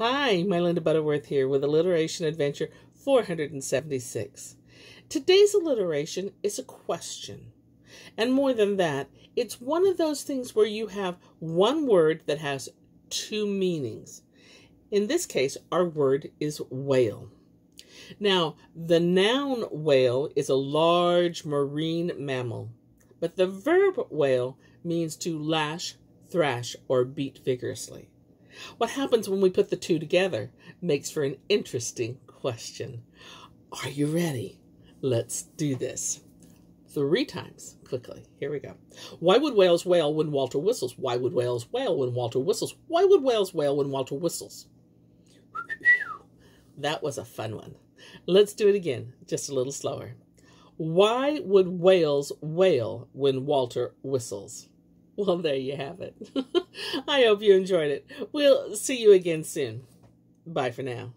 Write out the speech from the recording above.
Hi, my Linda Butterworth here with Alliteration Adventure 476. Today's alliteration is a question. And more than that, it's one of those things where you have one word that has two meanings. In this case, our word is whale. Now, the noun whale is a large marine mammal, but the verb whale means to lash, thrash, or beat vigorously. What happens when we put the two together makes for an interesting question. Are you ready? Let's do this. 3 times quickly. Here we go. Why would whales wail when Walter whistles? Why would whales wail when Walter whistles? Why would whales wail when Walter whistles? That was a fun one. Let's do it again, just a little slower. Why would whales wail when Walter whistles? Well, there you have it. I hope you enjoyed it. We'll see you again soon. Bye for now.